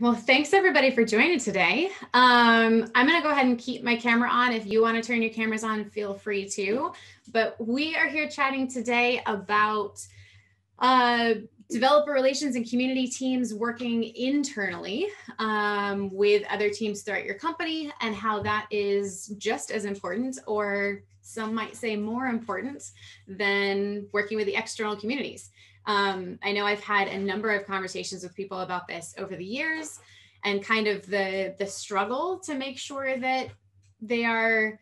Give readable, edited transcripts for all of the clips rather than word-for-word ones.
Well, thanks everybody for joining today. I'm going to go ahead and keep my camera on. If you want to turn your cameras on, feel free to. But we are here chatting today about developer relations and community teams working internally with other teams throughout your company, and how that is just as important, or some might say more important, than working with the external communities. I know I've had a number of conversations with people about this over the years, and kind of the struggle to make sure that they are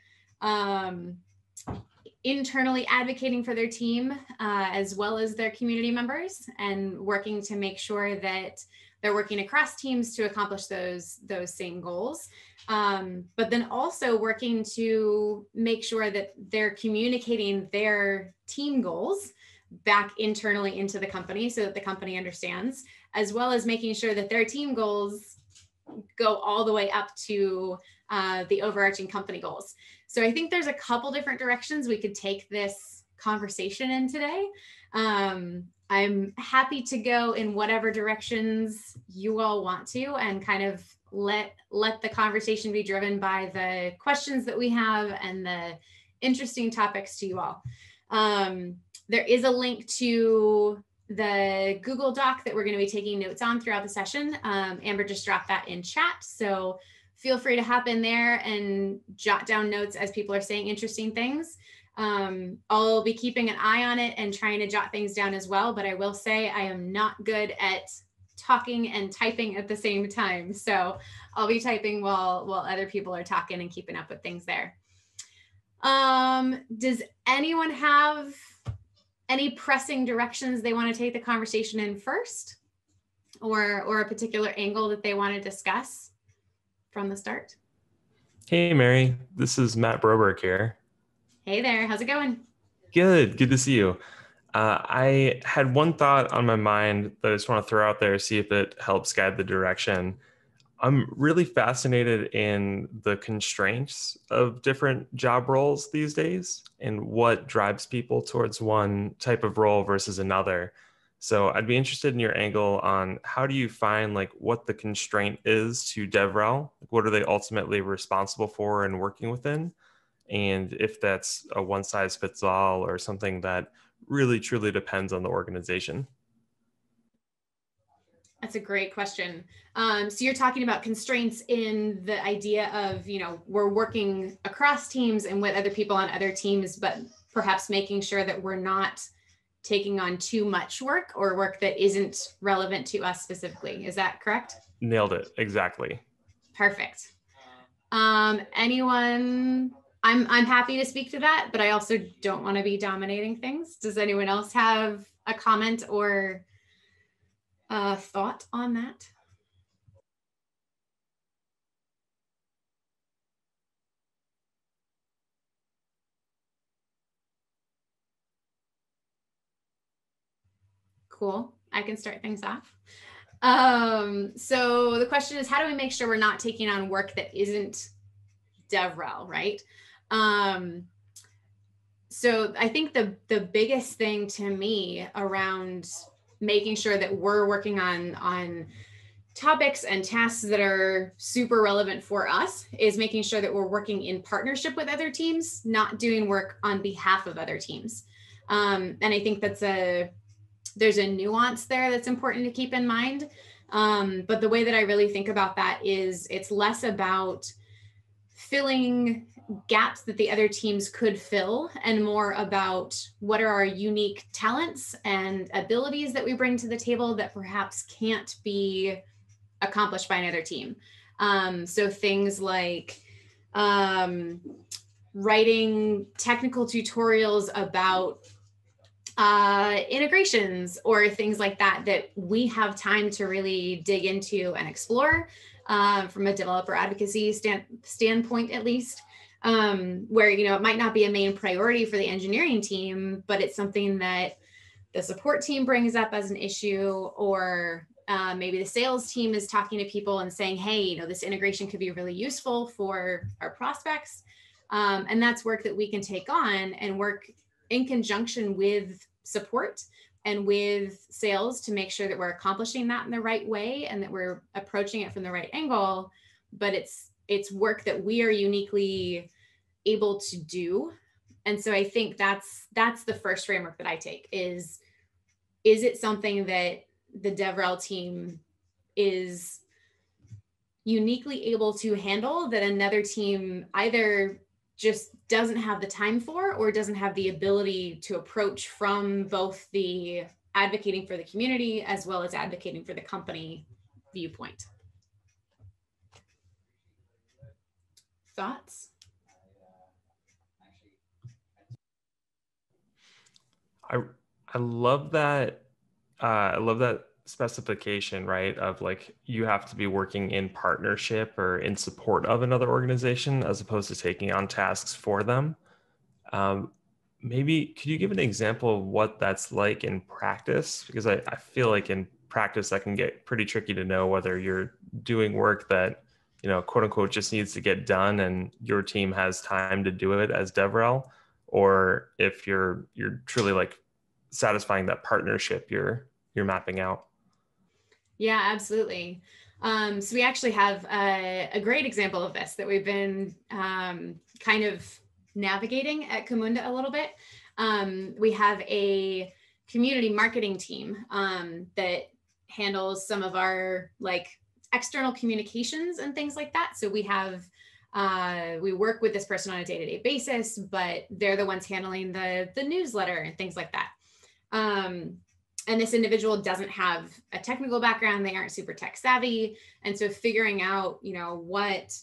internally advocating for their team as well as their community members, and working to make sure that they're working across teams to accomplish those same goals. But then also working to make sure that they're communicating their team goals back internally into the company so that the company understands, as well as making sure that their team goals go all the way up to the overarching company goals. So I think there's a couple different directions we could take this conversation in today. I'm happy to go in whatever directions you all want to, and kind of let the conversation be driven by the questions that we have and the interesting topics to you all. There is a link to the Google Doc that we're going to be taking notes on throughout the session. Amber just dropped that in chat, so feel free to hop in there and jot down notes as people are saying interesting things. I'll be keeping an eye on it and trying to jot things down as well, but I will say I am not good at talking and typing at the same time, so I'll be typing while other people are talking and keeping up with things there. Does anyone have any pressing directions they want to take the conversation in first, or a particular angle that they want to discuss from the start? Hey, Mary, this is Matt Broberg here. Hey there, how's it going? Good, good to see you. I had one thought on my mind that I just want to throw out there, see if it helps guide the direction. I'm really fascinated in the constraints of different job roles these days, and what drives people towards one type of role versus another. So I'd be interested in your angle on how do you find like what the constraint is to DevRel? What are they ultimately responsible for and working within? And if that's a one size fits all, or something that really truly depends on the organization. That's a great question. So you're talking about constraints in the idea of, you know, we're working across teams and with other people on other teams, but perhaps making sure that we're not taking on too much work, or work that isn't relevant to us specifically. Is that correct? Nailed it. Exactly. Perfect. Anyone? I'm happy to speak to that, but I also don't want to be dominating things. Does anyone else have a comment or thought on that? Cool. I can start things off. So the question is, how do we make sure we're not taking on work that isn't DevRel, right? So I think the biggest thing to me around making sure that we're working on topics and tasks that are super relevant for us is making sure that we're working in partnership with other teams, not doing work on behalf of other teams. And I think that's there's a nuance there that's important to keep in mind. But the way that I really think about that is it's less about filling gaps that the other teams could fill, and more about what are our unique talents and abilities that we bring to the table that perhaps can't be accomplished by another team. So things like writing technical tutorials about integrations, or things like that we have time to really dig into and explore from a developer advocacy standpoint, at least. Where, you know, it might not be a main priority for the engineering team, but it's something that the support team brings up as an issue, or maybe the sales team is talking to people and saying, hey, you know, this integration could be really useful for our prospects. And that's work that we can take on and work in conjunction with support and with sales to make sure that we're accomplishing that in the right way and that we're approaching it from the right angle. But it's work that we are uniquely able to do. And so I think that's the first framework that I take is it something that the DevRel team is uniquely able to handle that another team either just doesn't have the time for or doesn't have the ability to approach from both the advocating for the community as well as advocating for the company viewpoint. Thoughts? I love that. I love that specification, right? Of like, you have to be working in partnership or in support of another organization as opposed to taking on tasks for them. Maybe could you give an example of what that's like in practice? Because I feel like in practice, that can get pretty tricky to know whether you're doing work that, you know, quote unquote, just needs to get done and your team has time to do it as DevRel, or if you're truly like satisfying that partnership you're mapping out. Yeah, absolutely. So we actually have a great example of this that we've been kind of navigating at Camunda a little bit. We have a community marketing team that handles some of our like external communications and things like that. So we have, we work with this person on a day-to-day basis, but they're the ones handling the newsletter and things like that. And this individual doesn't have a technical background. They aren't super tech savvy. And so figuring out, you know, what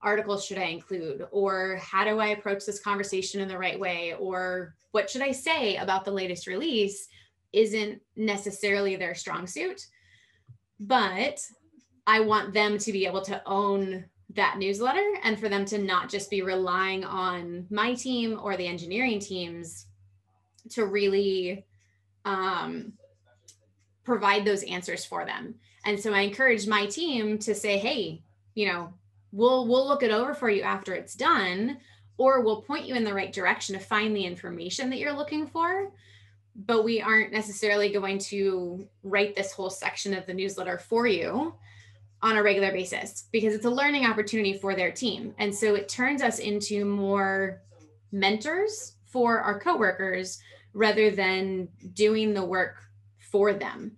articles should I include, or how do I approach this conversation in the right way? Or what should I say about the latest release isn't necessarily their strong suit, but I want them to be able to own that newsletter and for them to not just be relying on my team or the engineering teams to really, provide those answers for them. And so I encourage my team to say, hey, you know, we'll look it over for you after it's done, or we'll point you in the right direction to find the information that you're looking for. But we aren't necessarily going to write this whole section of the newsletter for you on a regular basis, because it's a learning opportunity for their team. And so it turns us into more mentors for our coworkers rather than doing the work for them.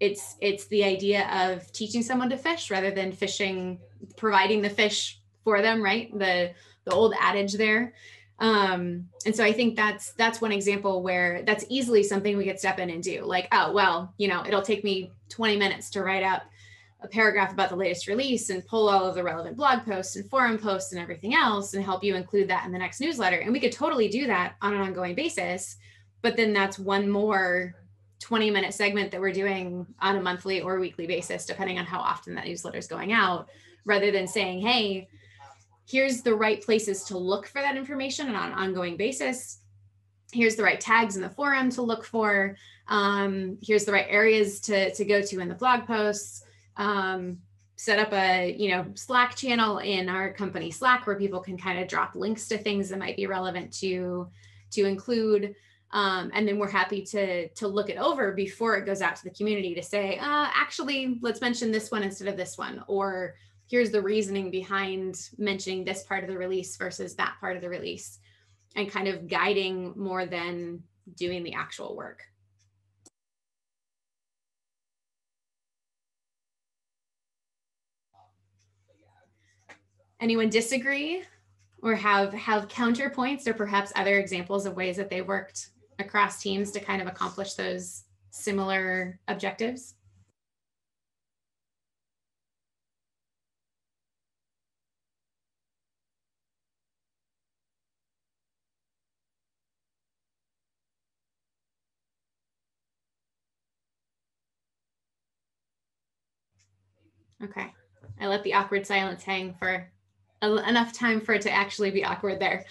It's the idea of teaching someone to fish rather than fishing, providing the fish for them, right? The old adage there. And so I think that's one example where that's easily something we could step in and do. Like, oh, well, you know, it'll take me 20 minutes to write up a paragraph about the latest release and pull all of the relevant blog posts and forum posts and everything else and help you include that in the next newsletter. And we could totally do that on an ongoing basis, but then that's one more 20-minute segment that we're doing on a monthly or weekly basis, depending on how often that newsletter is going out, rather than saying, hey, here's the right places to look for that information on an ongoing basis. Here's the right tags in the forum to look for. Here's the right areas to go to in the blog posts. Set up a, you know, Slack channel in our company Slack where people can kind of drop links to things that might be relevant to include. And then we're happy to look it over before it goes out to the community to say, actually, let's mention this one instead of this one, or here's the reasoning behind mentioning this part of the release versus that part of the release, and kind of guiding more than doing the actual work. Anyone disagree or have counterpoints or perhaps other examples of ways that they worked across teams to kind of accomplish those similar objectives? Okay, I let the awkward silence hang for enough time for it to actually be awkward there.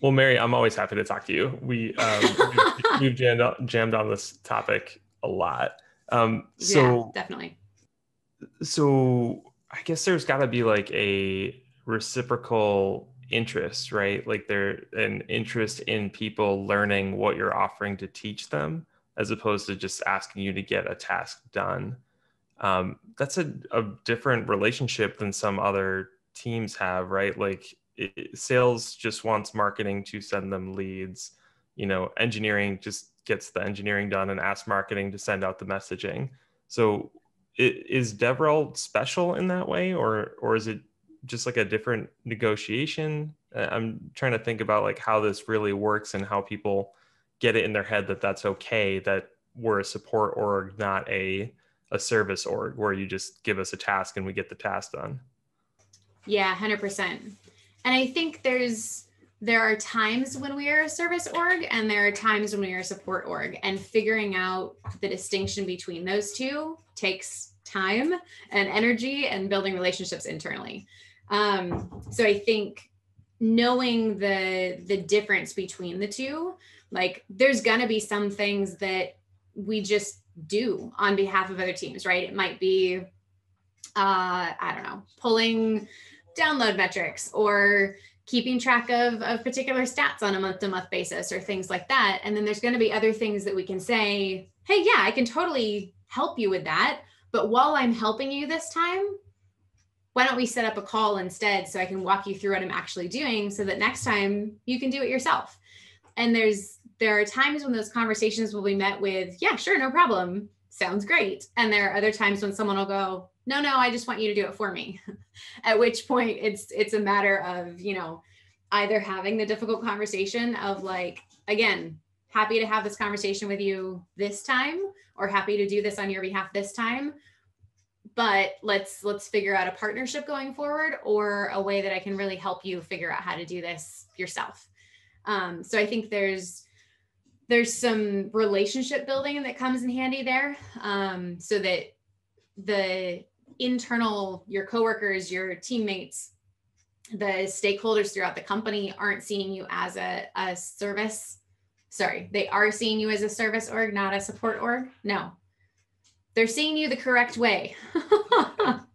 Well, Mary, I'm always happy to talk to you. We've jammed on this topic a lot. So yeah, definitely. So I guess there's got to be like a reciprocal interest, right? Like they're an interest in people learning what you're offering to teach them, as opposed to just asking you to get a task done. That's a different relationship than some other teams have, right? Like sales just wants marketing to send them leads. You know, engineering just gets the engineering done and asks marketing to send out the messaging. So is DevRel special in that way, or is it just like a different negotiation? I'm trying to think about like how this really works and how people get it in their head that that's okay, that we're a support org, not a service org where you just give us a task and we get the task done. Yeah, 100%. And I think there are times when we are a service org and there are times when we are a support org, and figuring out the distinction between those two takes time and energy and building relationships internally. So I think knowing the difference between the two, like there's gonna be some things that we just do on behalf of other teams, right? It might be, I don't know, pulling download metrics or keeping track of particular stats on a month-to-month basis or things like that. And then there's gonna be other things that we can say, hey, yeah, I can totally help you with that. But while I'm helping you this time, why don't we set up a call instead so I can walk you through what I'm actually doing so that next time you can do it yourself. And there are times when those conversations will be met with, yeah, sure, no problem, sounds great. And there are other times when someone will go, no, I just want you to do it for me. At which point it's a matter of, you know, either having the difficult conversation of like, again, happy to have this conversation with you this time, or happy to do this on your behalf this time, but let's figure out a partnership going forward, or a way that I can really help you figure out how to do this yourself. So I think there's some relationship building that comes in handy there, so that the internal, your coworkers, your teammates, the stakeholders throughout the company aren't seeing you as a service. Sorry, they are seeing you as a service org, not a support org. No, they're seeing you the correct way. I'm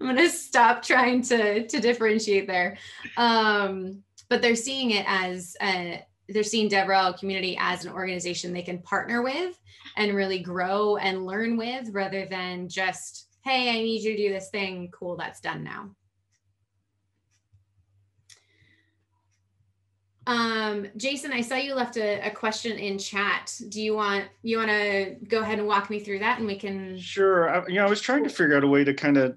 going to stop trying to differentiate there. But they're seeing it as, they're seeing DevRel community as an organization they can partner with and really grow and learn with, rather than just, hey, I need you to do this thing. Cool, that's done now. Jason, I saw you left a question in chat. Do you want to go ahead and walk me through that, and we can? Sure. I was trying to figure out a way to kind of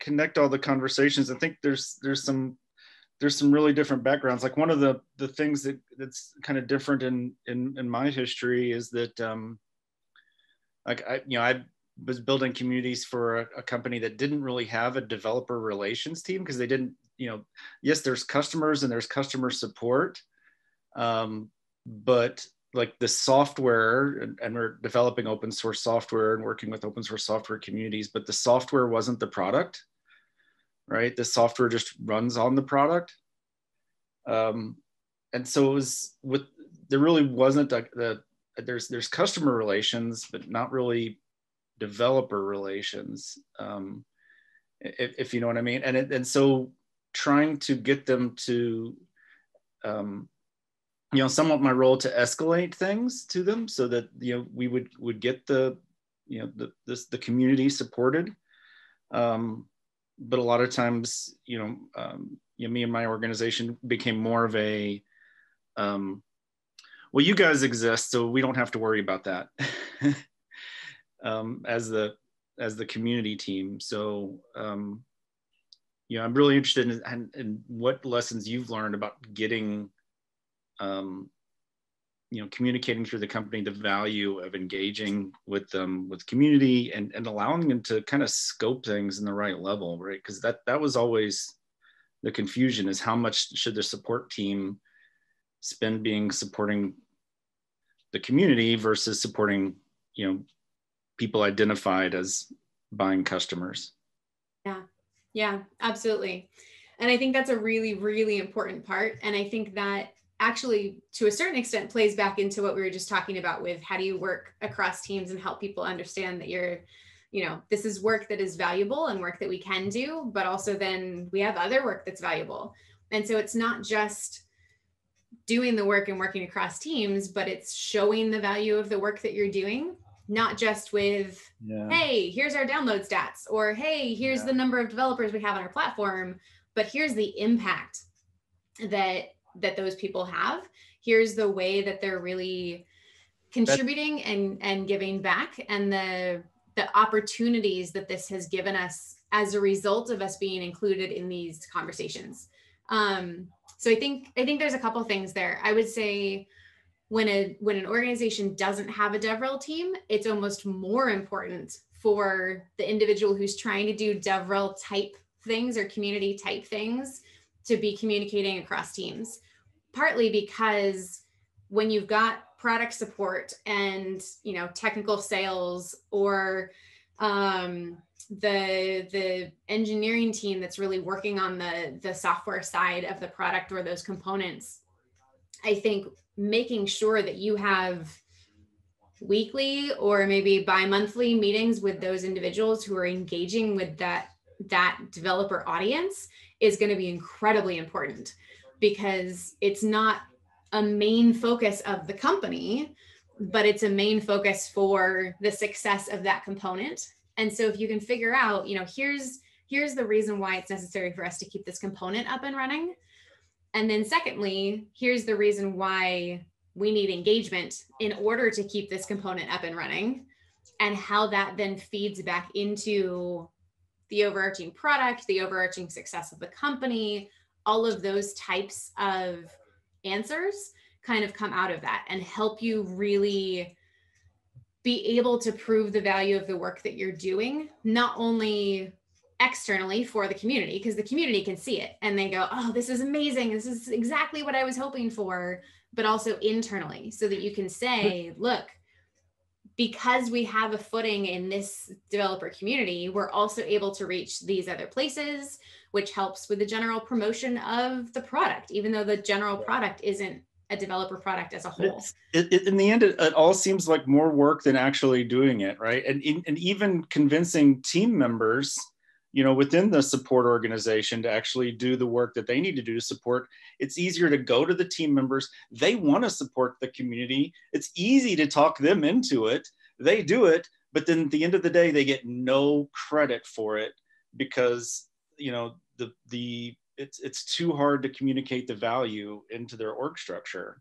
connect all the conversations. I think there's some really different backgrounds. Like one of the things that's kind of different in my history is that I was building communities for a company that didn't really have a developer relations team, because they didn't. You know, yes, there's customers and there's customer support, but like the software, and we're developing open source software and working with open source software communities, but the software wasn't the product, right? The software just runs on the product. And so it was there really wasn't there's customer relations, but not really developer relations, if you know what I mean. And so trying to get them to, somewhat my role to escalate things to them so that, you know, we would get the community supported. But a lot of times, me and my organization became more of a, well, you guys exist, so we don't have to worry about that as the community team. So, I'm really interested in what lessons you've learned about getting, communicating through the company the value of engaging with them, with community, and allowing them to kind of scope things in the right level, right? Because that was always the confusion, is how much should the support team spend being supporting the community versus supporting, people identified as buying customers. Yeah. Yeah, absolutely. And I think that's a really, really important part. And I think that actually, to a certain extent, plays back into what we were just talking about with how do you work across teams and help people understand that you're, this is work that is valuable and work that we can do, but also then we have other work that's valuable. And so it's not just doing the work and working across teams, but it's showing the value of the work that you're doing, not just with, hey, here's our download stats, or hey, here's the number of developers we have on our platform, but here's the impact that those people have. Here's the way that they're really contributing and giving back, and the opportunities that this has given us as a result of us being included in these conversations. So I think there's a couple things there. I would say when an organization doesn't have a DevRel team, it's almost more important for the individual who's trying to do DevRel type things or community type things to be communicating across teams, partly because when you've got product support and, you know, technical sales, or the engineering team that's really working on the software side of the product or those components, I think making sure that you have weekly or maybe bi-monthly meetings with those individuals who are engaging with that developer audience is going to be incredibly important, because it's not a main focus of the company, but it's a main focus for the success of that component. And so if you can figure out, you know, here's the reason why it's necessary for us to keep this component up and running. And then secondly, here's the reason why we need engagement in order to keep this component up and running, and how that then feeds back into the overarching product, the overarching success of the company. All of those types of answers kind of come out of that and help you really be able to prove the value of the work that you're doing, not only externally for the community, because the community can see it and they go, oh, this is amazing, this is exactly what I was hoping for, but also internally, so that you can say, look, because we have a footing in this developer community, we're also able to reach these other places, which helps with the general promotion of the product, even though the general product isn't a developer product as a whole. In the end, it all seems like more work than actually doing it, right? And even convincing team members, you know, within the support organization to actually do the work that they need to do to support. It's easier to go to the team members. They want to support the community. It's easy to talk them into it. They do it, but then at the end of the day, they get no credit for it, because, you know, it's too hard to communicate the value into their org structure.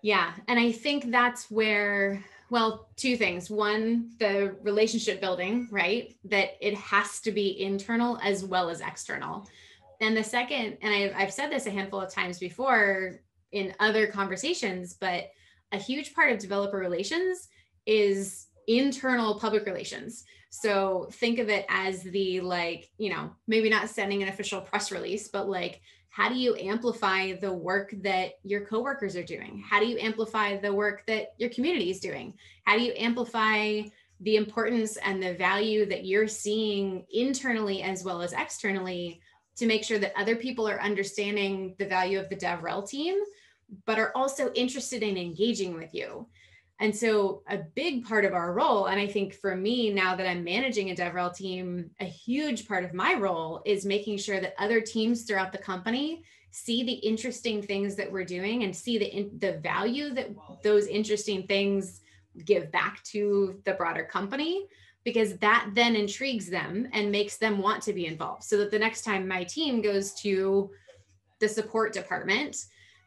Yeah, and I think that's where, well, two things. One, the relationship building, right? That it has to be internal as well as external. And the second, and I've said this a handful of times before in other conversations, but a huge part of developer relations is internal public relations. So think of it as the, like, you know, maybe not sending an official press release, but like, how do you amplify the work that your coworkers are doing? How do you amplify the work that your community is doing? How do you amplify the importance and the value that you're seeing internally as well as externally, to make sure that other people are understanding the value of the DevRel team, but are also interested in engaging with you? And so a big part of our role, and I think for me, now that I'm managing a DevRel team, a huge part of my role is making sure that other teams throughout the company see the interesting things that we're doing and see the value that those interesting things give back to the broader company, because that then intrigues them and makes them want to be involved. So that the next time my team goes to the support department,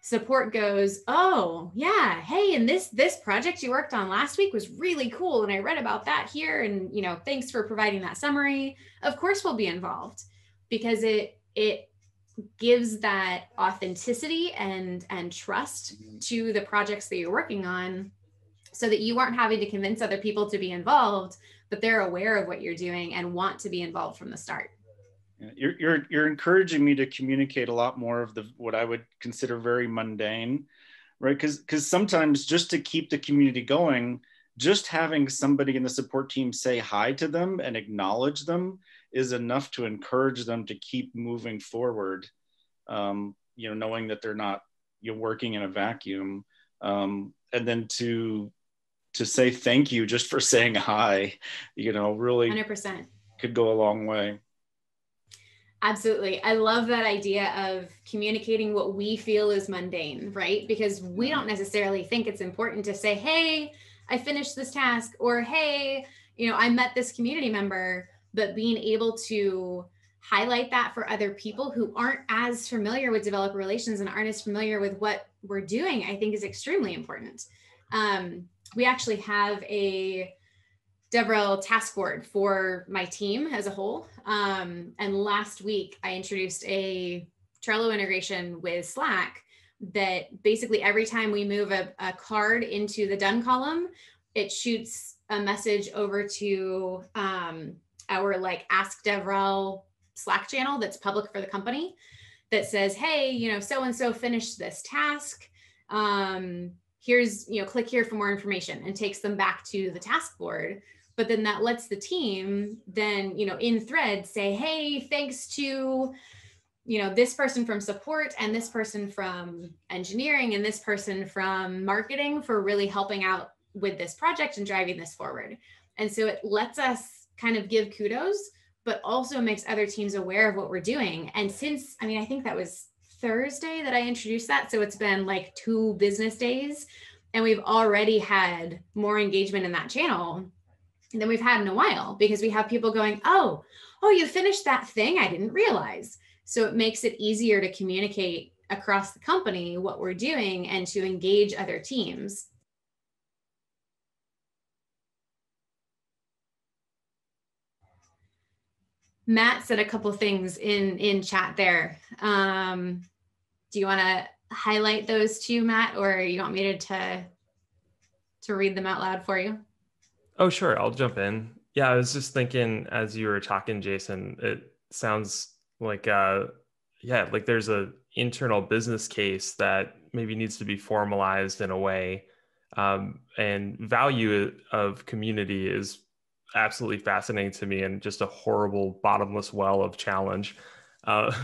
support goes, oh yeah, hey, and this project you worked on last week was really cool, and I read about that here, and, you know, thanks for providing that summary. Of course we'll be involved, because it gives that authenticity and trust to the projects that you're working on, so that you aren't having to convince other people to be involved, but they're aware of what you're doing and want to be involved from the start. You're encouraging me to communicate a lot more of what I would consider very mundane, right? Because sometimes just to keep the community going, just having somebody in the support team say hi to them and acknowledge them is enough to encourage them to keep moving forward. You know, knowing that they're not, you're working in a vacuum, and then to say thank you just for saying hi, you know, really 100% could go a long way. Absolutely. I love that idea of communicating what we feel is mundane, right? Because we don't necessarily think it's important to say, hey, I finished this task, or hey, you know, I met this community member, but being able to highlight that for other people who aren't as familiar with developer relations and aren't as familiar with what we're doing, I think is extremely important. We actually have a DevRel task board for my team as a whole. And last week I introduced a Trello integration with Slack that basically every time we move a card into the done column, it shoots a message over to our like Ask DevRel Slack channel that's public for the company that says, hey, you know, so-and-so finished this task. Here's, you know, click here for more information, and takes them back to the task board. But then that lets the team then, you know, in thread say, hey, thanks to, you know, this person from support and this person from engineering and this person from marketing for really helping out with this project and driving this forward. And so it lets us kind of give kudos, but also makes other teams aware of what we're doing. And since, I mean, I think that was Thursday that I introduced that. So it's been like 2 business days and we've already had more engagement in that channel than we've had in a while, because we have people going, oh, you finished that thing, I didn't realize. So it makes it easier to communicate across the company what we're doing and to engage other teams. Matt said a couple things in chat there. Do you want to highlight those two, Matt, or you want me to read them out loud for you? Oh, sure. I'll jump in. Yeah, I was just thinking as you were talking, Jason, it sounds like, yeah, like there's an internal business case that maybe needs to be formalized in a way. And value of community is absolutely fascinating to me, and just a horrible bottomless well of challenge,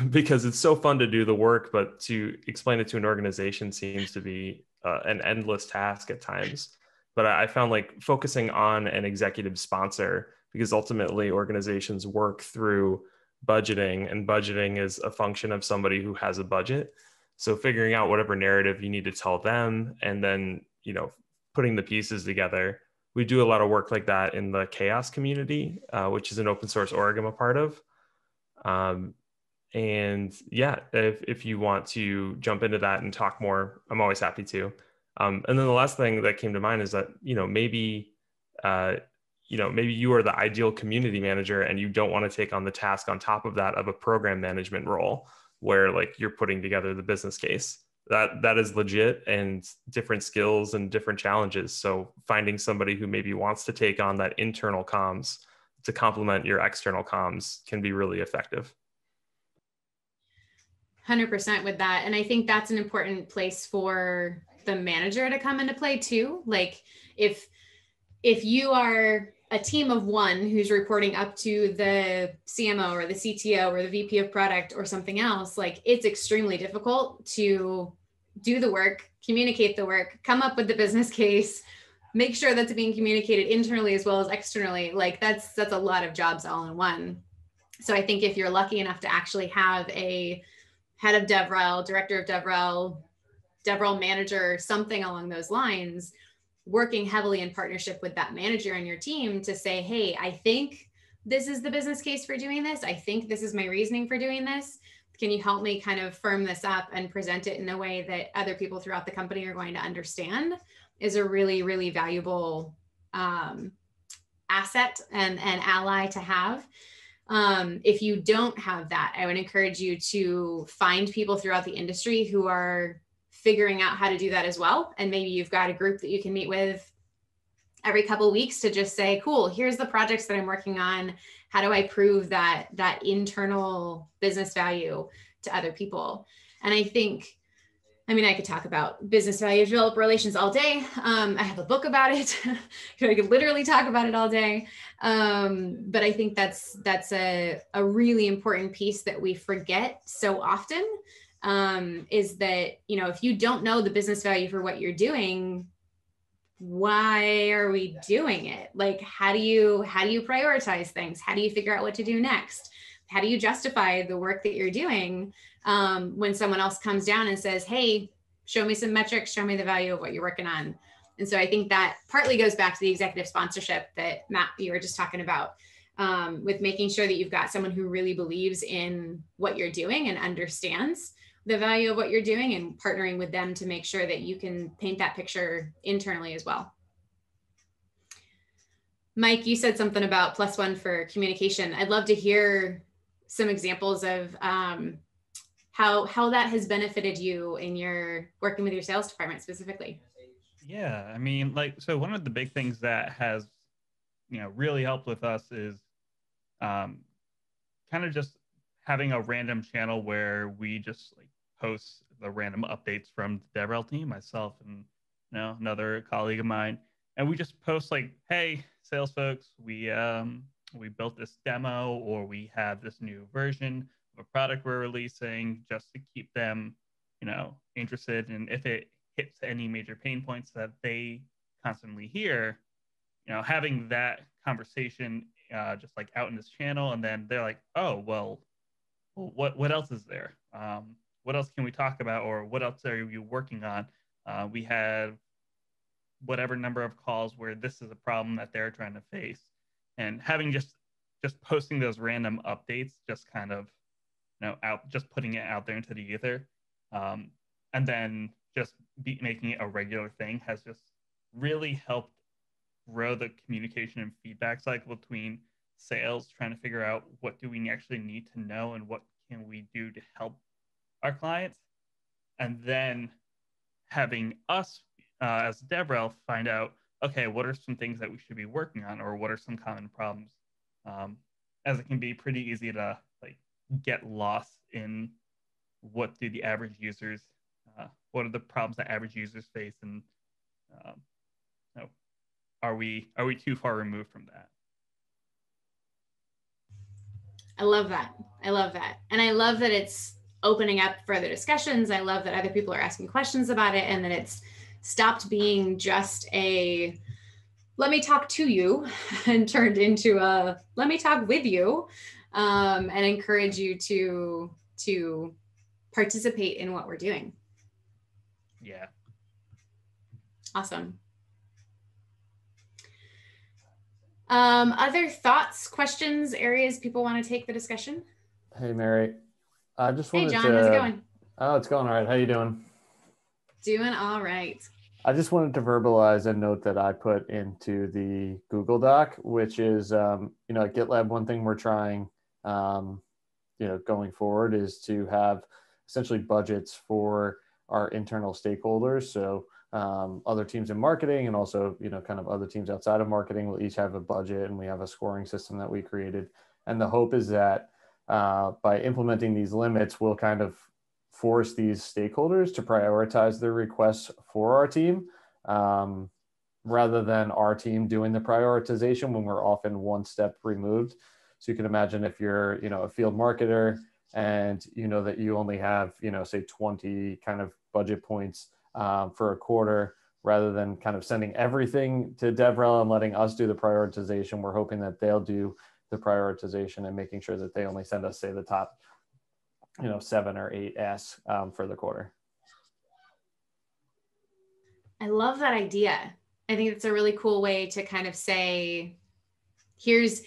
because it's so fun to do the work, but to explain it to an organization seems to be an endless task at times. But I found like focusing on an executive sponsor, because ultimately organizations work through budgeting, and budgeting is a function of somebody who has a budget. So figuring out whatever narrative you need to tell them, and then, you know, putting the pieces together. We do a lot of work like that in the chaos community, which is an open source org I'm a part of. And yeah, if you want to jump into that and talk more, I'm always happy to. And then the last thing that came to mind is that, you know, maybe you are the ideal community manager and you don't want to take on the task on top of that of a program management role where like you're putting together the business case. That is legit, and different skills and different challenges. So finding somebody who maybe wants to take on that internal comms to complement your external comms can be really effective. 100% with that. And I think that's an important place for the manager to come into play too. Like if you are a team of one who's reporting up to the CMO or the CTO or the VP of product or something else, like it's extremely difficult to do the work, communicate the work, come up with the business case, make sure that's being communicated internally as well as externally. Like that's a lot of jobs all in one. So I think if you're lucky enough to actually have a head of DevRel, director of DevRel, DevRel manager, something along those lines, working heavily in partnership with that manager and your team to say, hey, I think this is the business case for doing this. I think this is my reasoning for doing this. Can you help me kind of firm this up and present it in a way that other people throughout the company are going to understand, is a really, really valuable asset and ally to have. If you don't have that, I would encourage you to find people throughout the industry who are figuring out how to do that as well. And maybe you've got a group that you can meet with every couple of weeks to just say, cool, here's the projects that I'm working on. How do I prove that internal business value to other people? And I think, I mean, I could talk about business value of developer relations all day. I have a book about it. I could literally talk about it all day. But I think that's a really important piece that we forget so often. Is that, you know, if you don't know the business value for what you're doing, why are we doing it? Like, how do you prioritize things? How do you figure out what to do next? how do you justify the work that you're doing when someone else comes down and says, hey, show me some metrics, show me the value of what you're working on. And so I think that partly goes back to the executive sponsorship that Matt, you were just talking about, with making sure that you've got someone who really believes in what you're doing and understands the value of what you're doing, and partnering with them to make sure that you can paint that picture internally as well. Mike, you said something about +1 for communication. I'd love to hear some examples of how that has benefited you in your working with your sales department specifically. Yeah, I mean, like, so one of the big things that has, you know, really helped with us is kind of just having a random channel where we just like post the random updates from the DevRel team, myself and, you know, another colleague of mine. And we just post like, hey, sales folks, we built this demo, or we have this new version of a product we're releasing, just to keep them, you know, interested. And if it hits any major pain points that they constantly hear, you know, having that conversation just like out in this channel, and then they're like, oh, well, what else is there? What else can we talk about, or what else are you working on? We have whatever number of calls where this is a problem that they're trying to face, and having just posting those random updates, just kind of, you know, just putting it out there into the ether, and then just making it a regular thing has just really helped grow the communication and feedback cycle between sales, trying to figure out what do we actually need to know and what can we do to help our clients, and then having us as DevRel find out, okay, what are some things that we should be working on, or what are some common problems, as it can be pretty easy to like get lost in what are the problems that average users face, and you know, are we too far removed from that? I love that. I love that. And I love that it's opening up further discussions. I love that other people are asking questions about it, and that it's stopped being just a let me talk to you and turned into a let me talk with you, and encourage you to participate in what we're doing. Yeah. Awesome. Other thoughts, questions, areas people want to take the discussion? Hey, Mary. I just wanted to... Hey, John, how's it going? Oh, it's going all right. How you doing? Doing all right. I just wanted to verbalize a note that I put into the Google Doc, which is, you know, at GitLab, one thing we're trying, you know, going forward is to have essentially budgets for our internal stakeholders. So other teams in marketing, and also, you know, kind of other teams outside of marketing will each have a budget, and we have a scoring system that we created. And the hope is that by implementing these limits, we'll kind of force these stakeholders to prioritize their requests for our team, rather than our team doing the prioritization when we're often one step removed. So you can imagine if you're, you know, a field marketer, and you know that you only have, you know, say 20 kind of budget points for a quarter, rather than kind of sending everything to DevRel and letting us do the prioritization, we're hoping that they'll do the prioritization and making sure that they only send us, say, the top, you know, 7 or 8 S for the quarter. I love that idea. I think it's a really cool way to kind of say, here's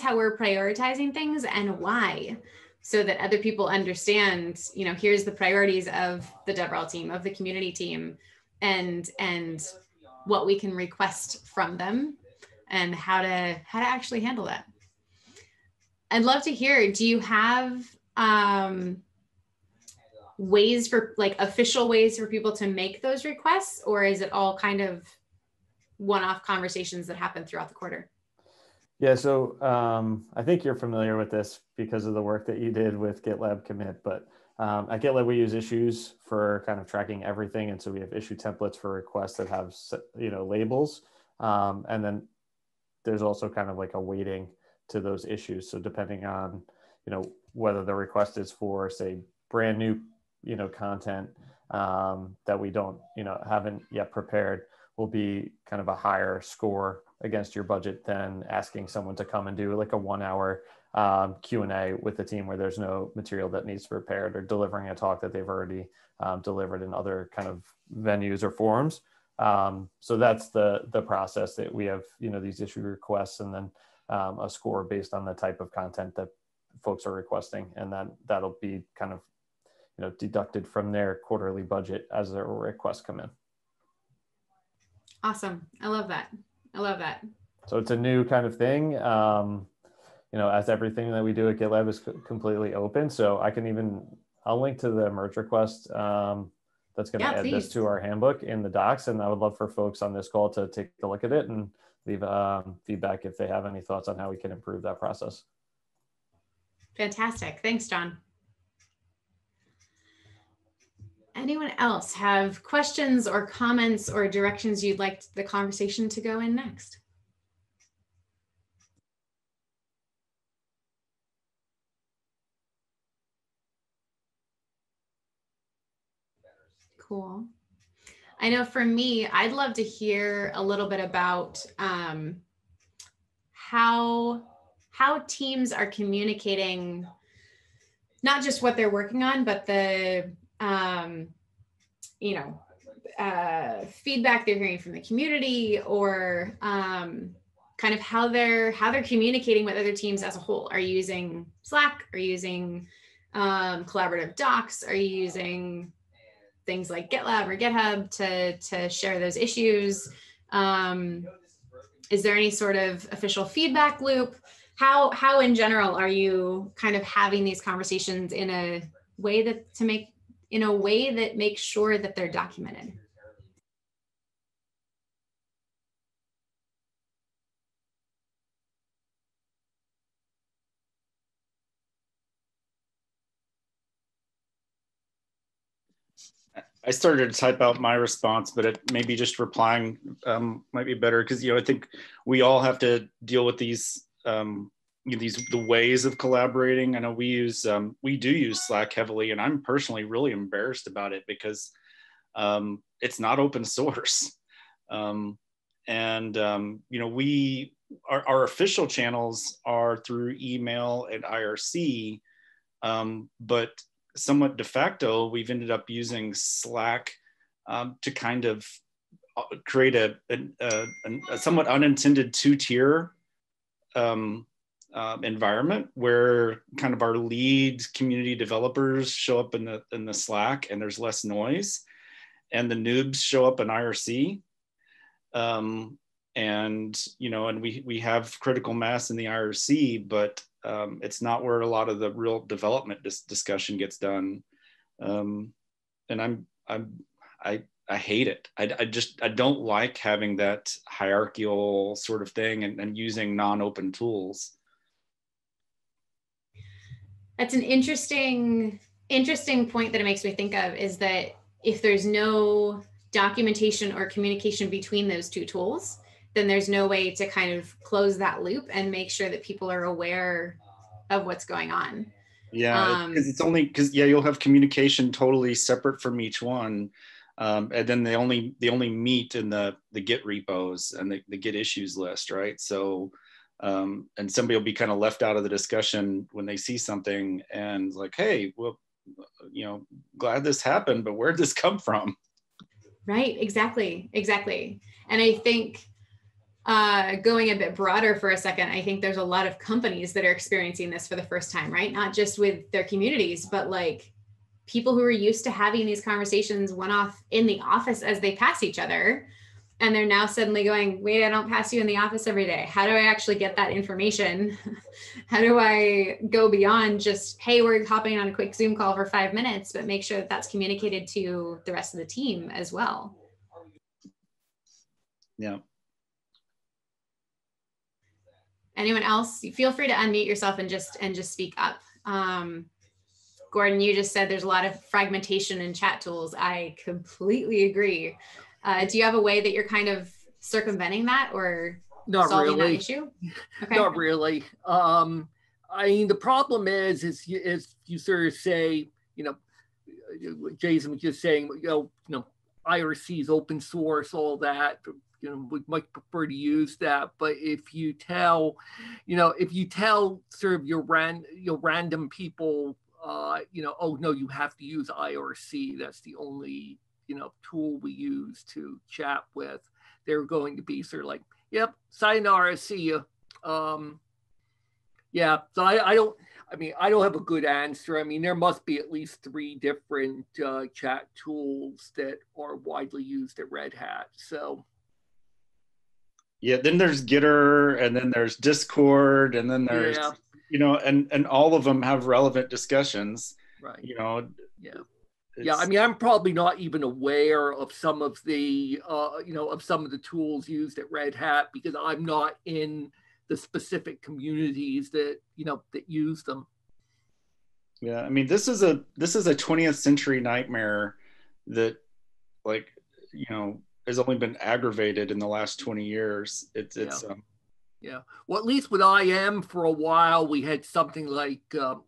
how we're prioritizing things and why, so that other people understand, you know, here's the priorities of the DevRel team, of the community team, and what we can request from them, and how to actually handle that. I'd love to hear, do you have ways for, like, official ways for people to make those requests, or is it all kind of one-off conversations that happen throughout the quarter? Yeah, so I think you're familiar with this because of the work that you did with GitLab commit, but at GitLab, we use issues for kind of tracking everything. And so we have issue templates for requests that have, you know, labels. And then there's also kind of like a weighting to those issues. So depending on, you know, whether the request is for, say, brand new, you know, content that we don't, you know, haven't yet prepared, will be kind of a higher score against your budget than asking someone to come and do like a 1-hour Q&A with the team where there's no material that needs to be prepared, or delivering a talk that they've already delivered in other kind of venues or forums. So that's the process that we have, these issue requests, and then a score based on the type of content that folks are requesting. And that'll be kind of, deducted from their quarterly budget as their requests come in. Awesome. I love that. I love that. So it's a new kind of thing. As everything that we do at GitLab is completely open. So I can even, I'll link to the merge request that's going to add please. This to our handbook in the docs. And I would love for folks on this call to take a look at it and leave feedback if they have any thoughts on how we can improve that process. Fantastic. Thanks, John. Anyone else have questions or comments or directions you'd like the conversation to go in next? Cool. I know for me, I'd love to hear a little bit about how teams are communicating, not just what they're working on, but the feedback they're hearing from the community, or kind of how they're communicating with other teams as a whole. Are you using Slack? Are you using collaborative docs? Are you using things like GitLab or GitHub to share those issues? Is there any sort of official feedback loop? How in general are you kind of having these conversations in a way that makes sure that they're documented? I started to type out my response, but maybe just replying might be better, because I think we all have to deal with these the ways of collaborating. I know we use we do use Slack heavily, and I'm personally really embarrassed about it because it's not open source, our official channels are through email and IRC, but somewhat de facto, we've ended up using Slack to kind of create a somewhat unintended two-tier environment where kind of our lead community developers show up in the Slack, and there's less noise, and the noobs show up in IRC, and we have critical mass in the IRC, but it's not where a lot of the real development discussion gets done, and I hate it. I don't like having that hierarchical sort of thing and using non-open tools. That's an interesting point that it makes me think of, is that if there's no documentation or communication between those two tools, then there's no way to kind of close that loop and make sure that people are aware of what's going on. Yeah, because you'll have communication totally separate from each one, and then they only meet in the Git repos and the Git issues list, right? So, and somebody will be kind of left out of the discussion when they see something and like, hey, well, glad this happened, but where'd this come from? Right, exactly. And I think, going a bit broader for a second, I think there's a lot of companies that are experiencing this for the first time, right? Not just with their communities, but like people who are used to having these conversations one-off in the office as they pass each other. And they're now suddenly going, wait, I don't pass you in the office every day. How do I actually get that information? How do I go beyond just, hey, we're hopping on a quick Zoom call for 5 minutes, but make sure that that's communicated to the rest of the team as well? Yeah. Anyone else? Feel free to unmute yourself and just speak up. Gordon, you just said there's a lot of fragmentation in chat tools. I completely agree. Do you have a way that you're kind of circumventing that or solving that issue? Okay. Not really. I mean, the problem is you sort of say, Jason was just saying, IRC is open source, all that. you know, would much prefer to use that. But if you tell, you know, if you tell sort of your random people, you know, oh no, you have to use IRC. That's the only, you know, tool we use to chat with. They're going to be sort of like, yep, sayonara, see you. Yeah, so I don't have a good answer. I mean, there must be at least 3 different chat tools that are widely used at Red Hat, so. Yeah, then there's Gitter, and then there's Discord, and then there's, yeah, you know, and all of them have relevant discussions, right? You know. Yeah. Yeah, I mean, I'm probably not even aware of some of the, you know, of some of the tools used at Red Hat because I'm not in the specific communities that, you know, that use them. Yeah, I mean, this is a 20th century nightmare that, like, you know, has only been aggravated in the last 20 years. It's yeah. Yeah. Well, at least with IM for a while, we had something like,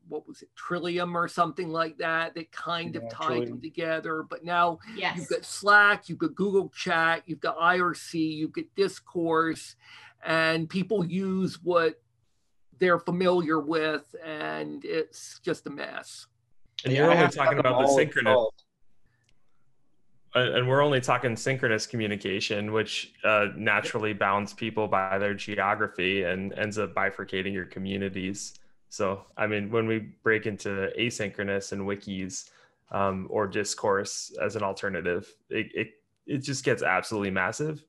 what was it, Trillium or something like that, that kind of tied them together. But now you've got Slack, you've got Google Chat, you've got IRC, you've got Discourse, and people use what they're familiar with, and it's just a mess. And yeah, we're only talking about the synchronous. And we're only talking synchronous communication, which naturally bounds people by their geography and ends up bifurcating your communities. So, I mean, when we break into asynchronous and wikis or discourse as an alternative, it just gets absolutely massive.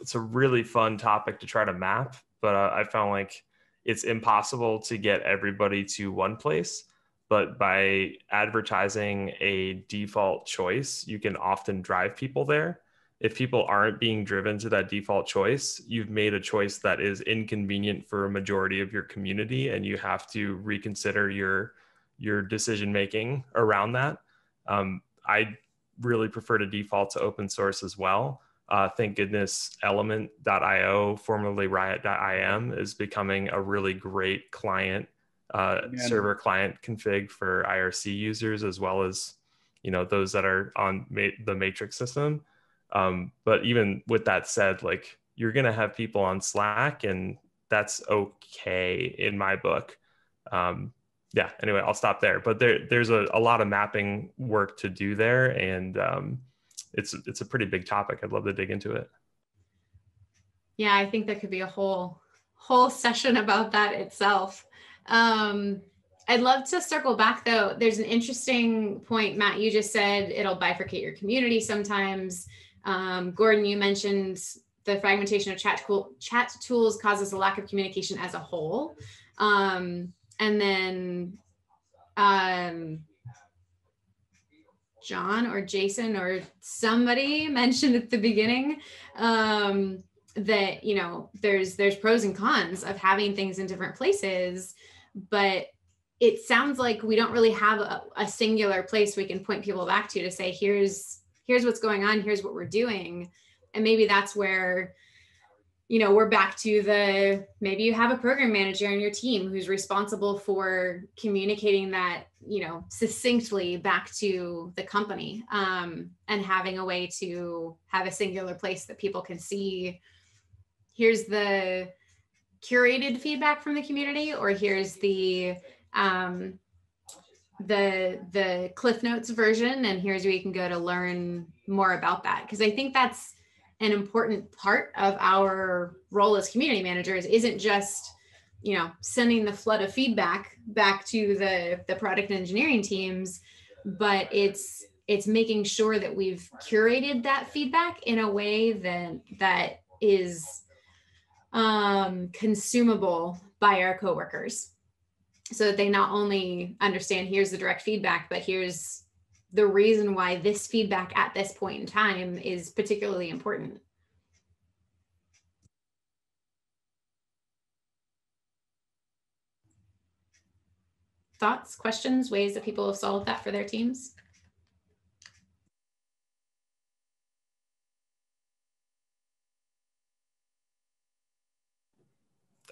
It's a really fun topic to try to map, but I found like it's impossible to get everybody to one place. But by advertising a default choice, you can often drive people there. If people aren't being driven to that default choice, you've made a choice that is inconvenient for a majority of your community, and you have to reconsider your decision-making around that. I really prefer to default to open source as well. Thank goodness element.io, formerly riot.im, is becoming a really great client. Server client config for IRC users, as well as, you know, those that are on the matrix system. But even with that said, like, you're going to have people on Slack, and that's okay in my book. Yeah, anyway, I'll stop there. But there's a lot of mapping work to do there, and it's a pretty big topic. I'd love to dig into it. Yeah, I think that could be a whole session about that itself. I'd love to circle back though. There's an interesting point, Matt, you just said it'll bifurcate your community sometimes. Gordon, you mentioned the fragmentation of chat tools causes a lack of communication as a whole. And then John or Jason or somebody mentioned at the beginning, that, you know, there's pros and cons of having things in different places. But it sounds like we don't really have a singular place we can point people back to say, here's what's going on, here's what we're doing. And maybe that's where, you know, we're back to the, maybe you have a program manager in your team who's responsible for communicating that, you know, succinctly back to the company, and having a way to have a singular place that people can see, here's the curated feedback from the community, or here's the Cliff Notes version, and here's where you can go to learn more about that. Because I think that's an important part of our role as community managers, isn't just, you know, sending the flood of feedback back to the product and engineering teams, but it's making sure that we've curated that feedback in a way that is consumable by our coworkers, so that they not only understand here's the direct feedback, but here's the reason why this feedback at this point in time is particularly important. Thoughts, questions, ways that people have solved that for their teams?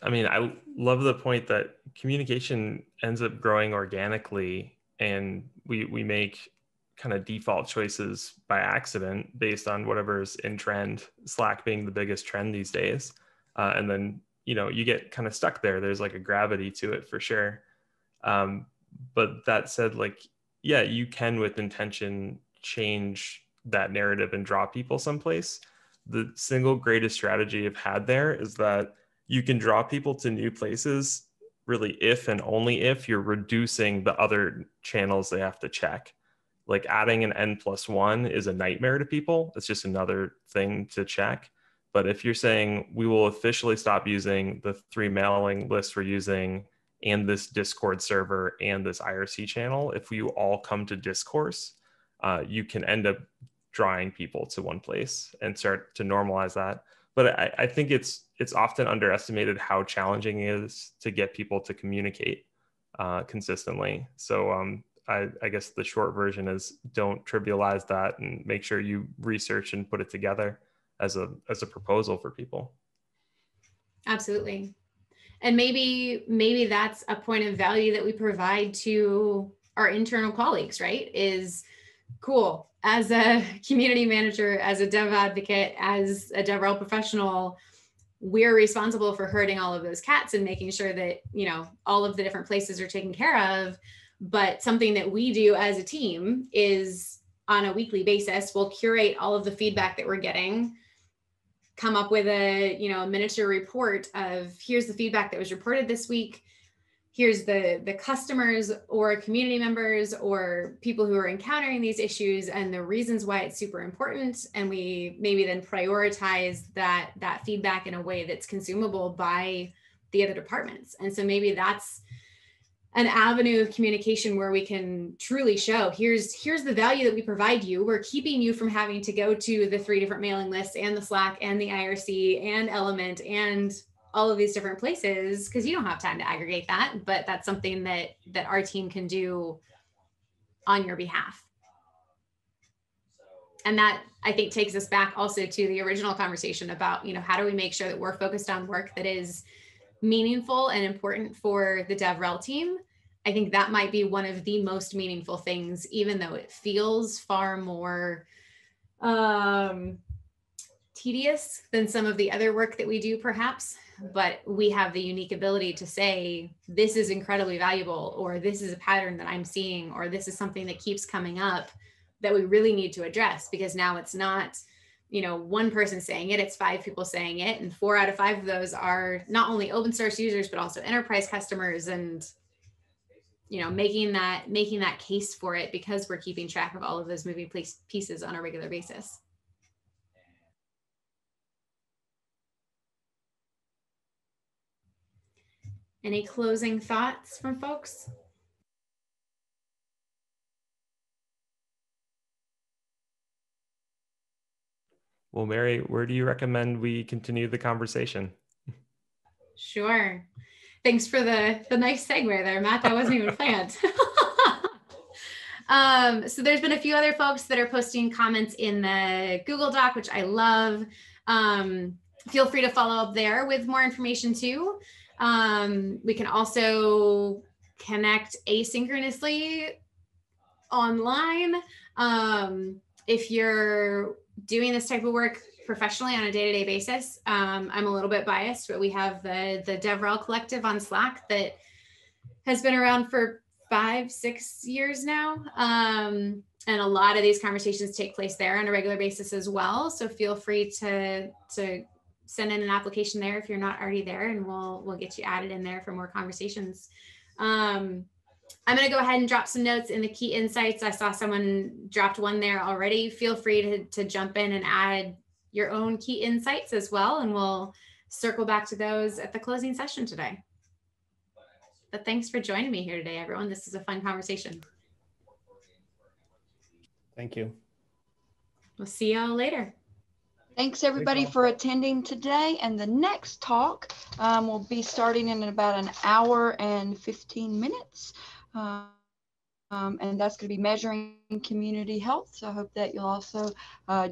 I mean, I love the point that communication ends up growing organically, and we make kind of default choices by accident based on whatever's in trend, Slack being the biggest trend these days. And then, you know, you get kind of stuck there. There's like a gravity to it for sure. But that said, like, yeah, you can with intention change that narrative and draw people someplace. The single greatest strategy I've had there is that you can draw people to new places really if and only if you're reducing the other channels they have to check. Like adding an N+1 is a nightmare to people. It's just another thing to check. But if you're saying we will officially stop using the 3 mailing lists we're using and this Discord server and this IRC channel, if you all come to Discourse, you can end up drawing people to one place and start to normalize that. But I think it's often underestimated how challenging it is to get people to communicate consistently. So I guess the short version is don't trivialize that and make sure you research and put it together as a proposal for people. Absolutely. And maybe that's a point of value that we provide to our internal colleagues, right? Is cool. As a community manager, as a dev advocate, as a DevRel professional, we're responsible for herding all of those cats and making sure that, you know, all of the different places are taken care of. But something that we do as a team is on a weekly basis, we'll curate all of the feedback that we're getting, come up with a, you know, a miniature report of here's the feedback that was reported this week. Here's the customers or community members or people who are encountering these issues and the reasons why it's super important. And we maybe then prioritize that feedback in a way that's consumable by the other departments. And so maybe that's an avenue of communication where we can truly show here's the value that we provide you. We're keeping you from having to go to the 3 different mailing lists and the Slack and the IRC and Element and all of these different places because you don't have time to aggregate that, but that's something that our team can do on your behalf. And that, I think, takes us back also to the original conversation about, you know, how do we make sure that we're focused on work that is meaningful and important for the DevRel team. I think that might be one of the most meaningful things, even though it feels far more tedious than some of the other work that we do perhaps, but we have the unique ability to say, this is incredibly valuable, or this is a pattern that I'm seeing, or this is something that keeps coming up that we really need to address, because now it's not, you know, one person saying it, it's 5 people saying it. And 4 out of 5 of those are not only open source users, but also enterprise customers. And, you know, making that case for it because we're keeping track of all of those moving pieces on a regular basis. Any closing thoughts from folks? Well, Mary, where do you recommend we continue the conversation? Sure. Thanks for the nice segue there, Matt. That wasn't even planned. So there's been a few other folks that are posting comments in the Google Doc, which I love. Feel free to follow up there with more information too. We can also connect asynchronously online. If you're doing this type of work professionally on a day-to-day basis. I'm a little bit biased, but we have the DevRel Collective on Slack that has been around for 5-6 years now. And a lot of these conversations take place there on a regular basis as well. So feel free to send in an application there if you're not already there, and we'll get you added in there for more conversations. I'm going to go ahead and drop some notes in the key insights. I saw someone dropped one there already. Feel free to jump in and add your own key insights as well. And we'll circle back to those at the closing session today. But thanks for joining me here today, everyone. This is a fun conversation. Thank you. We'll see y'all later. Thanks everybody for attending today, and the next talk will be starting in about 1 hour and 15 minutes. And that's going to be measuring community health. So I hope that you'll also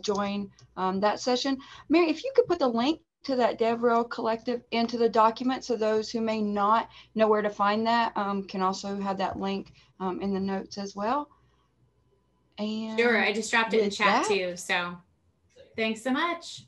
join that session. Mary, if you could put the link to that DevRel Collective into the document, so those who may not know where to find that can also have that link in the notes as well. And sure, I just dropped it in chat too. So thanks so much.